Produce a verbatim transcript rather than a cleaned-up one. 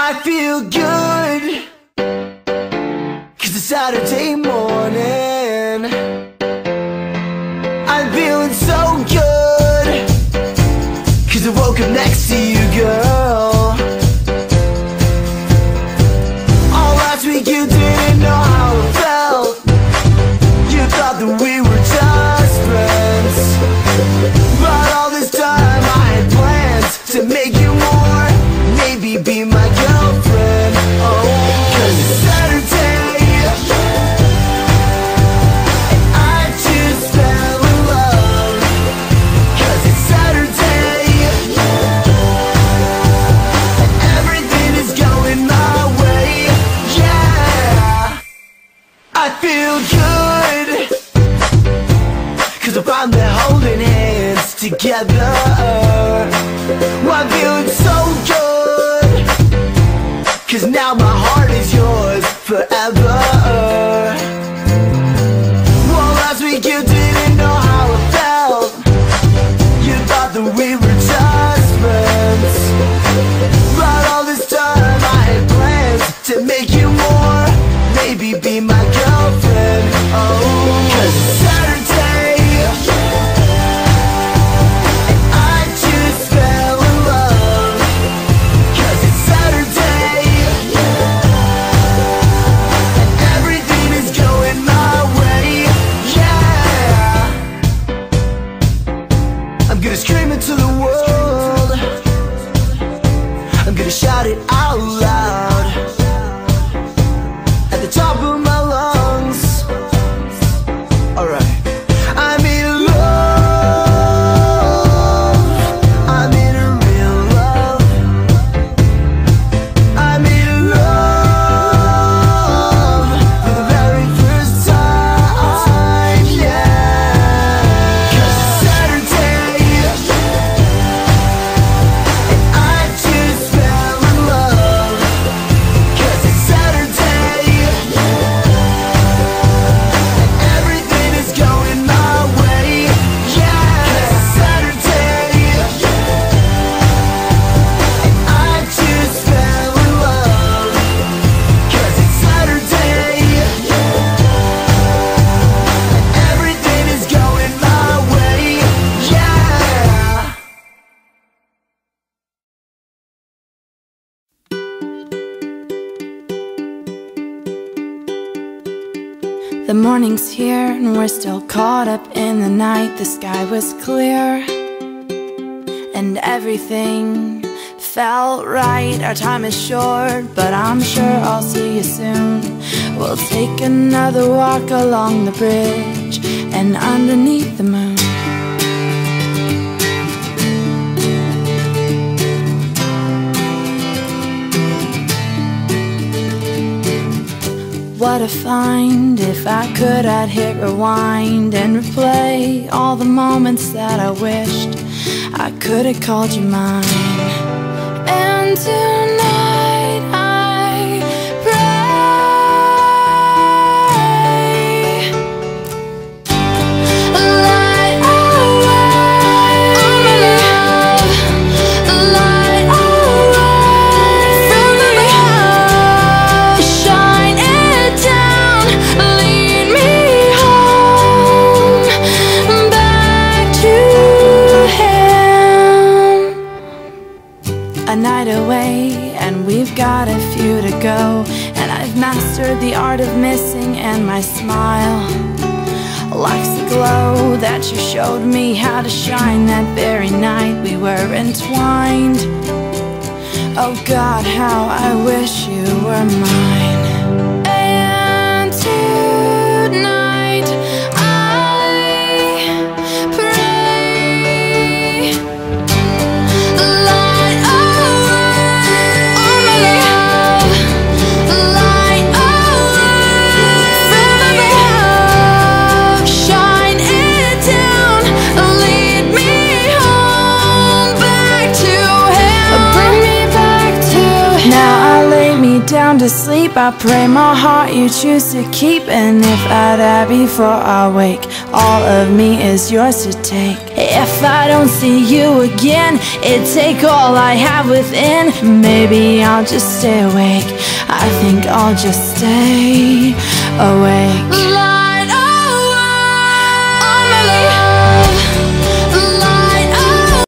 I feel good, 'cause it's Saturday morning. I'm feeling so good, 'cause I woke up next to you, girl. All last week you didn't know how it felt. You thought that we were just friends, but all this time I had plans to make you more. Maybe be my girlfriend, oh, 'cause it's Saturday, and I just fell in love. 'Cause it's Saturday, and everything is going my way, yeah. I feel good, 'cause I find that holding hands together, well, I'm feeling so good, 'cause now my heart is yours forever. Well, last week you didn't know how it felt. You thought that we were just friends, but all this time I had plans to make you more. Maybe be my girlfriend, oh, 'cause it's Saturday, and I just fell in love. 'Cause it's Saturday, everything is going my way, yeah. it to the world. I'm gonna shout it out loud at the top of my lungs. Alright. I'm in love. I'm in real love. I'm in love for the very first time. Yeah. 'Cause it's Saturday and I just fell in love. 'Cause it's Saturday. Everything is going my way, yeah. 'Cause it's Saturday, and I just fell in love. 'Cause it's Saturday, and everything is going my way, yeah. The morning's here and we're still caught up in the night. The sky was clear and everything felt right. Our time is short, but I'm sure I'll see you soon. We'll take another walk along the bridge and underneath the moon. What a find. If I could, I'd hit rewind and replay all the moments that I wished I could have called you mine. And tonight I pray, light our way, light our way, shine it down, lead me home, back to him. A night away, and we've got a few to go. And I've mastered the art of missing, and my smile lacks the glow that you showed me how to shine that very night we were entwined. Oh God, how I wish you were mine. And tonight I pray, light our way, light our way, shine it down, lead me home, back to him, bring me back to him. Now I lay me down to sleep. I pray my heart you choose to keep. And if I die before I wake, all of me is yours to take. If I don't see you again, it take all I have within. Maybe I'll just stay awake. I think I'll just stay awake.